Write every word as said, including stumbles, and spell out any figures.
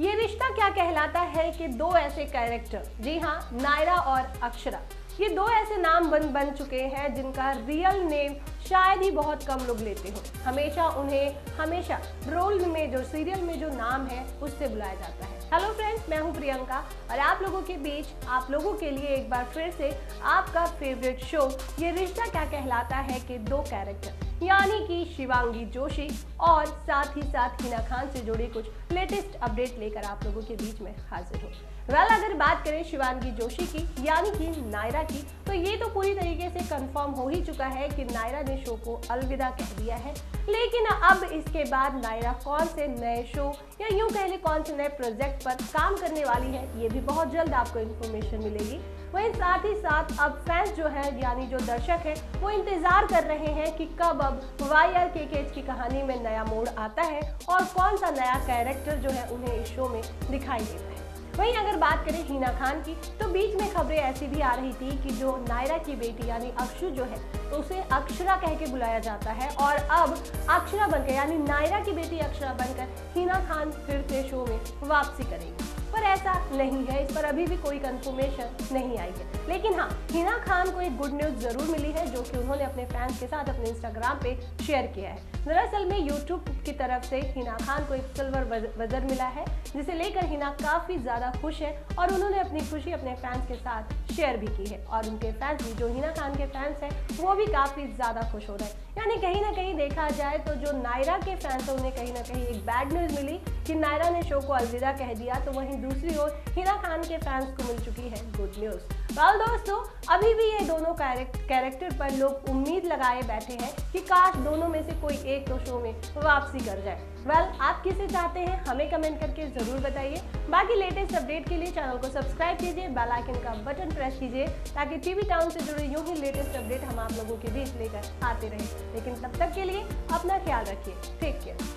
ये रिश्ता क्या कहलाता है कि दो ऐसे कैरेक्टर, जी हाँ, नायरा और अक्षरा, ये दो ऐसे नाम बन बन चुके हैं जिनका रियल नेम शायद ही बहुत कम लोग लेते हो। हमेशा उन्हें हमेशा रोल में जो सीरियल में जो नाम है उससे बुलाया जाता है। हेलो फ्रेंड्स, मैं हूँ प्रियंका और आप लोगों के बीच आप लोगों के लिए एक बार फिर से आपका फेवरेट शो ये रिश्ता क्या कहलाता है के दो कैरेक्टर यानी कि शिवांगी जोशी और साथ ही साथ हिना खान से जुड़े कुछ लेटेस्ट अपडेट लेकर आप लोगों के बीच में हाजिर हो। वेल, अगर बात करें शिवांगी जोशी की यानी कि नायरा की, तो ये तो पूरी तरीके से कंफर्म हो ही चुका है कि नायरा ने शो को अलविदा कह दिया है। लेकिन अब इसके बाद नायरा कौन से नए शो या यूं कह ले कौन से नए प्रोजेक्ट पर काम करने वाली है ये भी बहुत जल्द आपको इन्फॉर्मेशन मिलेगी। वहीं साथ ही साथ अब फैंस जो है यानी जो दर्शक है वो इंतजार कर रहे हैं कि कब अब वाई आर के की कहानी में नया मोड़ आता है और कौन सा नया कैरेक्टर जो है उन्हें इस शो में दिखाई देता है। वहीं अगर बात करें हिना खान की, तो बीच में खबरें ऐसी भी आ रही थी कि जो नायरा की बेटी यानी अक्षु जो है तो उसे अक्षरा कह के बुलाया जाता है और अब अक्षरा बनकर यानी नायरा की बेटी अक्षरा बनकर हिना खान फिर से शो में वापसी करेगी, पर ऐसा नहीं है, इस पर अभी भी कोई कंफर्मेशन नहीं आई है। लेकिन हाँ, हिना खान को एक गुड न्यूज़ जरूर मिली है जो कि उन्होंने अपने फैंस के साथ अपने इंस्टाग्राम पे शेयर किया है। दरअसल में यूट्यूब की तरफ से हिना खान को एक सिल्वर बजर मिला है जिसे लेकर हिना काफ़ी ज़्यादा खुश है और उन्होंने अपनी खुशी अपने फैंस के साथ शेयर भी की है और उनके फैंस भी जो हिना खान के फैंस हैं वो भी काफ़ी ज़्यादा खुश हो रहे हैं। यानी कहीं ना कहीं देखा जाए तो जो नायरा के फैंस हैं उन्हें कहीं ना कहीं एक बैड न्यूज़ मिली कि नायरा ने शो को अलविदा कह दिया, तो वहीं दूसरी ओर हिना खान के फैंस को मिल चुकी है गुड न्यूज़। वाल दोस्तों, अभी भी ये दोनों कैरेक्टर पर लोग उम्मीद लगाए बैठे हैं कि काश दोनों में से कोई एक तो शो में वापसी कर जाए। वेल, आप किसे चाहते हैं हमें कमेंट करके ज़रूर बताइए। बाकी लेटेस्ट अपडेट के लिए चैनल को सब्सक्राइब कीजिए, बेल आइकन का बटन प्रेस कीजिए ताकि टीवी टाउन से जुड़े यूं ही लेटेस्ट अपडेट हम आप लोगों के बीच लेकर आते रहें। लेकिन तब तक के लिए अपना ख्याल रखिए। Take care.